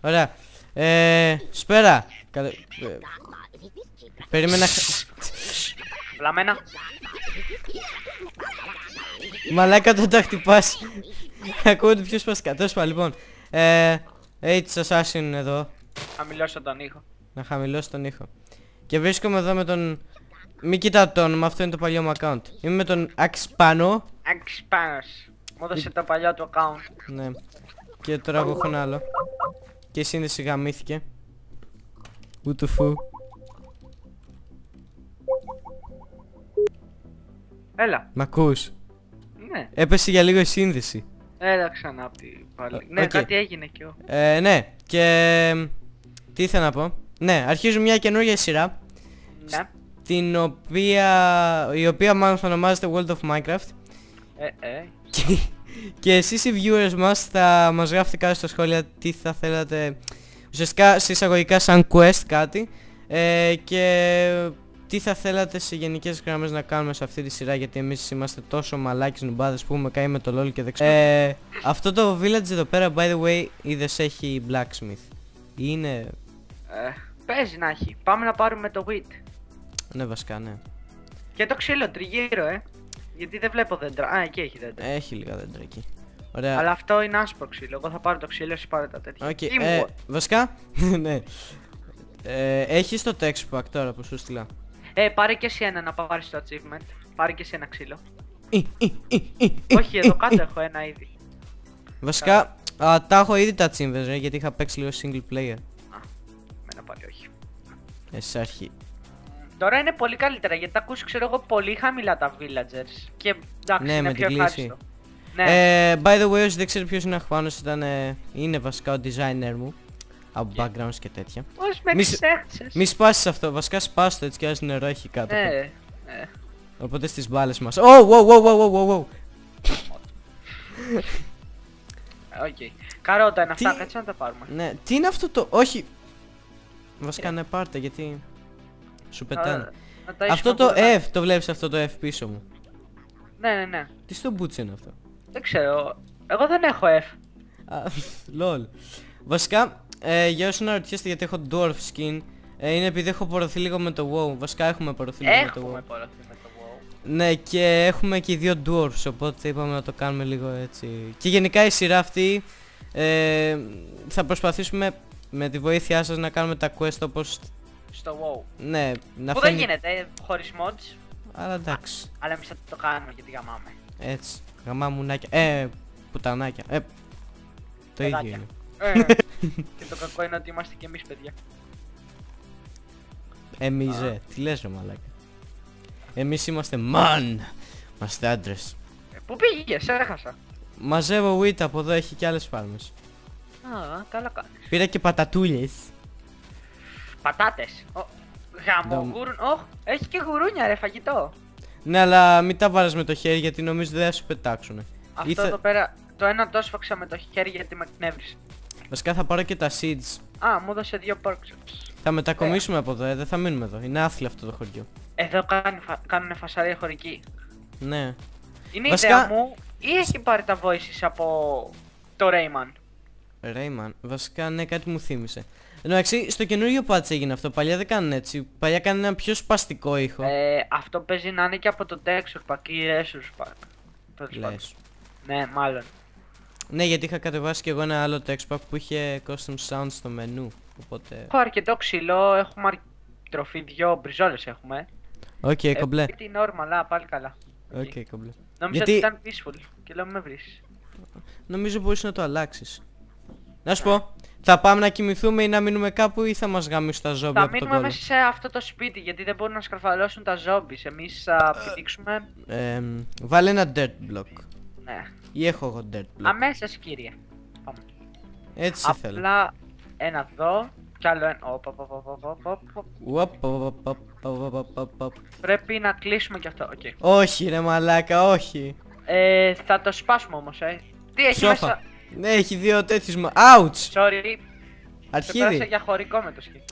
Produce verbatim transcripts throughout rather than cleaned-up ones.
Ωραία. Ε, σπέρα. Κατα... Ε, περίμενα... Βλαμμένα. Μαλάκα το τα χτυπάς. Ακούγονται πιο σπαστικά. Τέσπα λοιπόν. Ε, H Assassin είναι εδώ. Χαμηλώσω τον ήχο. Να χαμηλώσω τον ήχο. Και βρίσκομαι εδώ με τον... Μην κοιτάω το όνομα, αυτό είναι το παλιό μου account. Είμαι με τον Axpano. Axpanos. Μου έδωσε το παλιό του account. Ναι. Και τώρα έχω ένα άλλο. Και η σύνδεση γαμήθηκε. Ουτουφού. Έλα. Μ' ακούς? Ναι. Έπεσε για λίγο η σύνδεση. Έλα ξανά απ' τη πάλι. Okay. Ναι, κάτι έγινε κι εγώ. Ε, ναι. Και... Τι ήθελα να πω. Ναι, αρχίζουμε μια καινούργια σειρά. Ναι. Την οποία... Η οποία μάλλον θα ονομάζεται World of Minecraft. Ε, ε. Και... Και εσείς οι viewers μας θα μας γράφετε κάτω στα σχόλια τι θα θέλατε. Ουσιαστικά σε εισαγωγικά σαν quest κάτι. ε, Και τι θα θέλατε σε γενικές γραμμές να κάνουμε σε αυτή τη σειρά, γιατί εμείς είμαστε τόσο μαλάκες νουμπάδες που έχουμε κάνει με το LOL και δεν ξέρω. ε, Αυτό το village εδώ πέρα by the way είδες έχει blacksmith. Είναι... Ε, παίζει να έχει. Πάμε να πάρουμε το wheat. Ναι βασικά ναι. Και το ξύλο τριγύρω ε. Γιατί δεν βλέπω δέντρα. Α, εκεί έχει δέντρα. Έχει λίγα δέντρα εκεί. Ωραία. Αλλά αυτό είναι άσπρο ξύλο. Εγώ θα πάρω το ξύλο, εσύ πάρε τα τέτοια. Okay, ε, βασικά, ναι. Ε, έχεις το text pack τώρα που σου στείλα. Ε, πάρε και εσύ ένα να πάρεις το achievement. Πάρε και εσύ ένα ξύλο. Όχι, εδώ κάτω έχω ένα ήδη. Βασικά, α, τα έχω ήδη τα achievements, ρε, γιατί είχα παίξει λίγο single player. Α, εμένα πάλι όχι. Εσύ αρχή. Τώρα είναι πολύ καλύτερα γιατί τα ακούσεις ξέρω εγώ πολύ χαμηλά τα villagers. Και εντάξει ναι, είναι πιο ευχάριστο. Ναι. ε, By the way όσοι δεν ξέρει ποιος είναι Αχπάνος ήταν, ε, είναι βασικά ο designer μου. Από yeah. backgrounds και τέτοια. Πώς με ξέχτσες. Μη σπάσεις αυτό, βασικά σπάστο έτσι κι άλλως νερό έχει κάτω. Ναι, ε, ε. Οπότε στις μπάλες μας. Oh, wow, wow, wow, wow, wow. Okay. Καρότα είναι αυτά, κάτσε να τα πάρουμε. Ναι, τι είναι αυτό το, όχι. Βασικά yeah. ναι πάρτε γιατί... Σου πετάνε. Α, αυτό το F, το βλέπεις αυτό το F πίσω μου? Ναι, ναι, ναι. Τι στο μπούτσι είναι αυτό? Δεν ξέρω, εγώ δεν έχω F. Λολ. Βασικά, ε, για όσοι να ρωτιέστε γιατί έχω dwarf skin, ε, είναι επειδή έχω πορωθεί λίγο με το WoW. Βασικά έχουμε πορωθεί λίγο με το WoW. Έχουμε πορωθεί με το WoW. Ναι, και έχουμε και οι δύο dwarfs, οπότε είπαμε να το κάνουμε λίγο έτσι. Και γενικά η σειρά αυτή, ε, θα προσπαθήσουμε με τη βοήθειά σας να κάνουμε τα quest όπως... Στο WoW. Ναι, να που φαίνει... δεν γίνεται χωρίς mods. Αλλά εντάξει. Α, αλλά εμείς θα το κάνουμε γιατί γαμάμε. Έτσι, γαμάμουνάκια. Ε, πουτανάκια. Ε, το ίδιο είναι. Ε, και το κακό είναι ότι είμαστε και εμείς παιδιά. Εμείς, ε, τι λες ρε μαλάκα. Εμείς είμαστε man. Είμαστε άντρες. Ε, πού πήγες, έχασα. Μαζεύω wheat από εδώ, έχει και άλλες φάρμες. Α, καλά κάνεις. Πήρα και πατατούλες. Πατάτες, oh, γαμό, no. γουρ... oh, έχει και γουρούνια ρε φαγητό. Ναι αλλά μην τα βάρεις με το χέρι γιατί νομίζω δεν θα σου πετάξουνε. Αυτό Ήθε... εδώ πέρα, το ένα το σφαξα με το χέρι γιατί με εκνεύρισε. Βασικά θα πάρω και τα seeds. Α, μου έδωσε δύο porkshops. Θα μετακομίσουμε yeah. από εδώ, ε, δεν θα μείνουμε εδώ, είναι άθλιο αυτό το χωριό. Εδώ κάνουν, φα... κάνουν φασαρία χωρική. Ναι. Είναι βασικά... ιδέα μου ή έχει πάρει τα voices από το Rayman. Rayman, βασικά ναι κάτι μου θύμισε. Εντάξει, στο καινούριο patch έγινε αυτό, παλιά δεν κάνουν έτσι, παλιά κάνουν ένα πιο σπαστικό ήχο. Ε, αυτό παίζει να είναι και από το texture pack ή resource pack. Λες. Ναι, μάλλον. Ναι, γιατί είχα κατεβάσει και εγώ ένα άλλο texture pack που είχε custom sound στο μενού, οπότε... Έχω αρκετό ξυλό, έχουμε αρ... τροφή, δυο μπριζόλες έχουμε. Οκ, okay, κομπλέ. Ε, τι normal, α, πάλι καλά. Οκ, okay, κομπλέ. Νόμιζα γιατί... ότι ήταν peaceful και λέω με βρεις. Νομίζω μπορείς να το αλλάξεις. Να σου πω, θα πάμε να κοιμηθούμε ή να μείνουμε κάπου ή θα μας γαμίσουν τα ζόμπι από τον κόλο? Θα μείνουμε μέσα σε αυτό το σπίτι γιατί δεν μπορούν να σκαρφαλώσουν τα ζόμπις. Εμείς θα πηδήξουμε. Ε, βάλε ένα dirt block. Ναι. Ή έχω εγώ dirt block. Αμέσως κύριε. Πάμε. Έτσι απλά θέλω. Απλά ένα εδώ κι άλλο ένα. Οπ, οπ, οπ, οπ, οπ, οπ, οπ, οπ. Πρέπει να κλείσουμε κι αυτό. Okay. Όχι ρε μαλάκα, όχι. Ε, θα το σπάσουμε όμως, ε. Τι έχει Σόφα. Μέσα... Ναι, έχει δύο τέτοιους μα... Ouch! Sorry. Αρχίδι. Πέρασε για χωρικό με το σκύλο.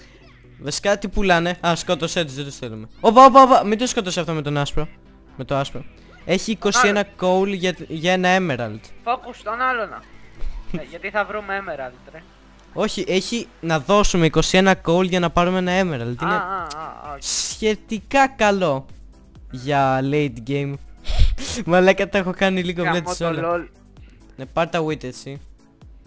Βασικά τι πουλάνε. Α, σκότωσέ τους, δεν τους θέλουμε. Όπα, όπα, όπα. Μην το σκότωσε αυτό με τον άσπρο. Με το άσπρο. Έχει είκοσι ένα coal για, για ένα emerald. Focus τον άλλο να. ε, γιατί θα βρούμε emerald, ρε. Όχι, έχει να δώσουμε είκοσι ένα gold για να πάρουμε ένα emerald. Είναι σχετικά καλό για late game. Μαλάκα, τα έχω κάνει λίγο βλέτης όλα. Ναι, πάρ' τα wit έτσι.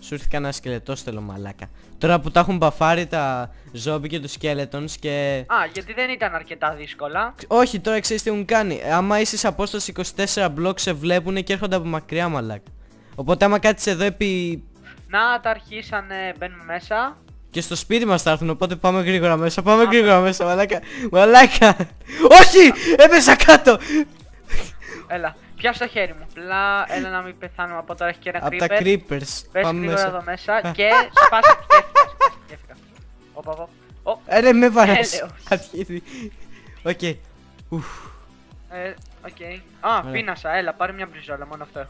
Σου ήρθε κανένα σκελετό, θέλω μαλάκα. Τώρα που τα έχουν μπαφάρει τα zombie και τους skeletons και... Α, γιατί δεν ήταν αρκετά δύσκολα. Όχι, τώρα ξέρεις τι έχουν κάνει. Άμα είσαι σε απόσταση είκοσι τέσσερα μπλοκ σε βλέπουνε και έρχονται από μακριά, μαλάκα. Οπότε άμα κάτσεις εδώ επί... Να, τα αρχίσανε, μπαίνουμε μέσα. Και στο σπίτι μας θα έρθουν, οπότε πάμε γρήγορα μέσα, πάμε γρήγορα μέσα, μαλάκα. Μαλάκα. Όχι, έπεσα κάτω. Έλα. Πιάσω το χέρι μου. Πλά, έλα να μην πεθάνουμε από τώρα, έχει και ένα creeper. Από τα creepers. Πες γρήγορα εδώ μέσα και σπάσε. Σκέφτηκα. Όπα, όπα. Ε, ρε, με βαρέσει. Αρχίδι. Οκ. Ε, οκ. Α, πίνασα. Έλα, πάρε μια μπριζόλα, μόνο αυτό έχω.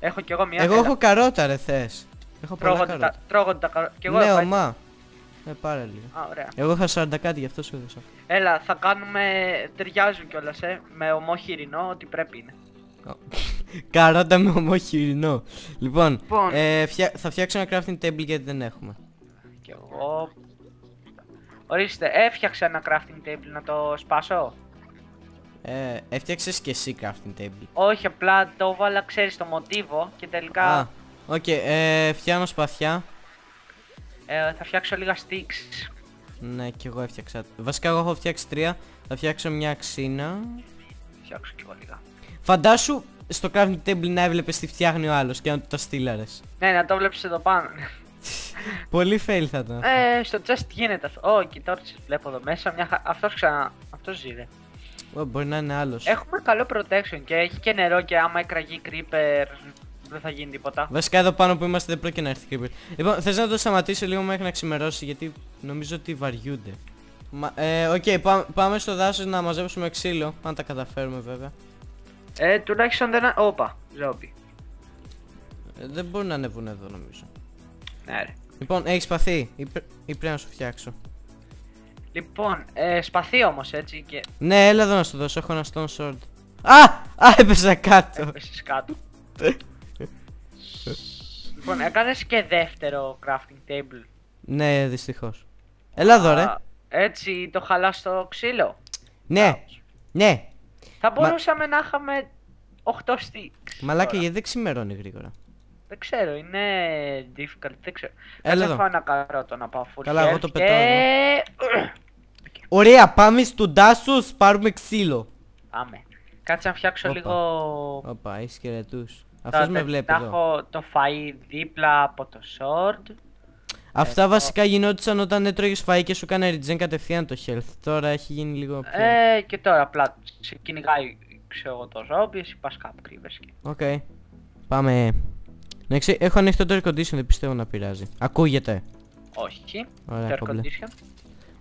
Έχω κι εγώ μια. Εγώ έχω καρότα, ρε, θες. Έχω πολλά καρότα. Τρώγονται τα καρότα. Ναι, ομά. Ε, πάρε λίγο. Εγώ είχα σαράντα κάτι, γι' αυτό σου έδωσα. Έλα, θα κάνουμε. Ταιριάζουν κιόλας, ε. Με ομόχειρινό, ό,τι πρέπει είναι. Καρότα με ομόχειρινό. Λοιπόν, λοιπόν. Ε, φτια... θα φτιάξω ένα crafting table γιατί δεν έχουμε. Κι εγώ. Ορίστε, έφτιαξα ένα crafting table, να το σπάσω. Ε, έφτιαξες κι εσύ crafting table. Όχι, απλά το βάλα, ξέρεις το μοτίβο και τελικά. Α, οκ, okay, ε, φτιάνω σπαθιά. Ε, θα φτιάξω λίγα sticks. Ναι, κι εγώ έφτιαξα. Βασικά εγώ έχω φτιάξει τρία. Θα φτιάξω μια αξίνα. Φτιάξω κι εγώ λίγα. Φαντάσου στο crafting table να έβλεπες τι φτιάχνει ο άλλος και να του τα στείλαρες. Ναι, να το βλέπεις εδώ πάνω. Πολύ fail θα ήταν. Ε, στο chest γίνεται αυτό. Ω, κοιτάξτε, βλέπω εδώ μέσα μια χα... Αυτός ξανά. Αυτός ζει, ρε. Ω, μπορεί να είναι άλλος. Έχουμε καλό protection και έχει και νερό και άμα εκραγεί creeper... Δεν θα γίνει τίποτα. Βασικά εδώ πάνω που είμαστε δεν πρόκειται να έρθει creeper. Λοιπόν, θες να το σταματήσω λίγο μέχρι να ξημερώσει, γιατί νομίζω ότι βαριούνται. Μα, ε, οκ, okay, πά, πάμε στο δάσος να μαζέψουμε ξύλο. Αν τα καταφέρουμε βέβαια. Ε, τουλάχιστον δεν... Όπα, ζόμπι. Ε, δεν μπορούν να ανεβούν εδώ νομίζω. Ναι ρε. Λοιπόν, έχεις σπαθεί ή, πρέ... ή πρέπει να σου φτιάξω. Λοιπόν, ε, σπαθεί όμως έτσι και... Ναι, έλα εδώ να σου δώσω, έχω ένα stone sword. Α, α, έπεσα κάτω. Έπεσες κάτω. Λοιπόν, έκανες και δεύτερο crafting table. Ναι, δυστυχώς. Έλα εδώ, ρε. Έτσι το χαλά στο ξύλο. Ναι, Ά, ναι. Θα μπορούσαμε Μα... να είχαμε οκτώ sticks. Μαλάκα, γιατί δεν ξημερώνει γρήγορα. Δεν ξέρω, είναι difficult, δεν ξέρω. Έλα εδώ. Θα φάω ένα καρότο να πάω full. Καλά, εγώ το πετάω. Και... Okay. Ωραία, πάμε στον δάσος, πάρουμε ξύλο. Πάμε. Κάτσε να φτιάξω Opa. λίγο... Όπα, έχεις σκελετούς. Αυτός με βλέπει εδώ. Έχω το φαΐ δίπλα από το sword. Αυτά εδώ. Βασικά γινόντουσαν όταν έτρωγες φαΐ και σου έκανε regen κατευθείαν το health. Τώρα έχει γίνει λίγο πιο... Ε, και τώρα απλά σε κυνηγάει, ξέρω εγώ, το zombie, εσύ πας κάπου κρύβεσαι. Οκ. Okay. Πάμε. Ναι, ξέ, έχω ανοιχτό το air condition, δεν πιστεύω να πειράζει. Ακούγεται. Όχι. Ωραία, το air condition.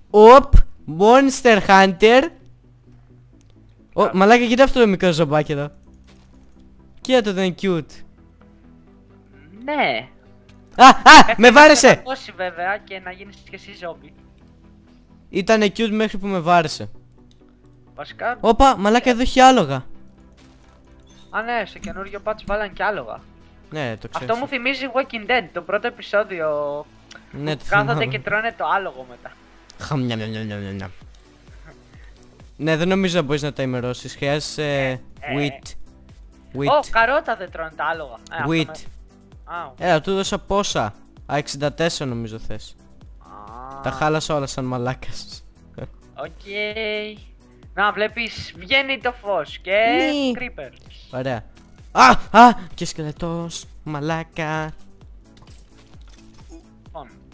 Οπ! Monster Hunter! Ω, μαλάκα, κοίτα αυτό το μικρό ζωμπάκι εδώ. Κοίτα το, δεν είναι cute. Ναι. Α, α, με βάρεσε! Να κόψει βέβαια και να γίνεις και εσύ zombie. Ήτανε cute μέχρι που με βάρεσε. Βασικά... Όπα, μαλάκα, εδώ έχει άλογα. Α, ναι, σε καινούριο patch βάλαν και άλογα. Ναι, το ξέρω. Αυτό μου θυμίζει Walking Dead, το πρώτο επεισόδιο. Ναι, το θυμάμαι. Κάθονται και τρώνε το άλογο μετά. Χαμιά, μια, μια, μια, μια. Ναι, δεν νομίζω να μπορείς να τα ημερώσεις, χρειάζεσαι wheat. Ω, καρότα δεν τρώνε τα άλογα. Wheat. Έλα, του δώσα πόσα. Α, εξήντα τέσσερα νομίζω θες. Τα χάλασα όλα σαν μαλάκας. Οκ. Να, βλέπεις, βγαίνει το φως και creeper. Ωραία. Α, α, και σκελετός, μαλάκα.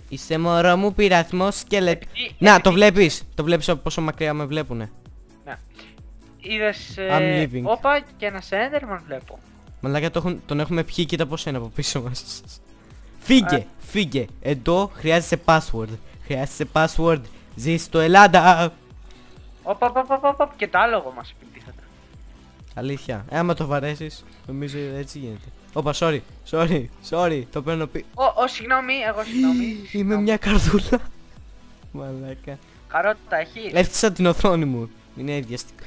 Είσαι μωρό μου πειραθμός σκελετ. Να, το βλέπεις, το βλέπεις από πόσο μακριά με βλέπουνε. Είδες, ε, όπα, και ένα Enderman βλέπω. Μαλάκα, το έχουν, τον έχουμε πιει, κοίτα πως είναι από πίσω μας. Φύγε, ε. φύγε, εδώ χρειάζεσαι password. Χρειάζεσαι password, ζεις στο Ελλάδα. Όπα, όπα, όπα, και το άλογο μας επιτίθεται. Αλήθεια, ε, άμα το βαρέσεις, νομίζω έτσι γίνεται. Όπα, sorry, sorry, sorry, το παίρνω πει. Ω, ω, συγγνώμη, εγώ συγγνώμη. Είμαι μια καρδούλα. Μαλάκα. Καρότα έχει. Έφτιασα την οθόνη μου, είναι ιδιαστικό.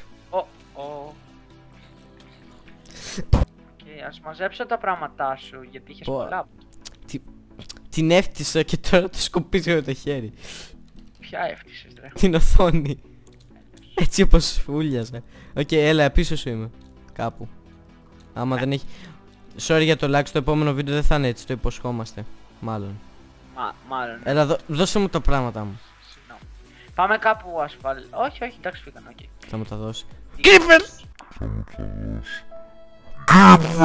Οκ, okay, ας μαζέψω τα πράγματά σου γιατί είχες πολλά. Τι, την έφτιασα και τώρα του σκουπίζω με το χέρι. Ποια έφτιασες ρε? Την οθόνη. Έτσι όπως φούλιαζα. Οκ, έλα, πίσω σου είμαι. Κάπου. Άμα δεν έχει... Sorry για το lag, στο επόμενο βίντεο δεν θα είναι έτσι, το υποσχόμαστε. Μάλλον. Μα, μάλλον. Έλα, δώ, δώσε μου τα πράγματα μου. Συγγνώμη. Πάμε κάπου ασφαλ... Όχι, όχι, εντάξει, φύγανε, οκ. Okay. Θα μου τα δώσει. Creepers! Θα μου τα δώσει. Creepers!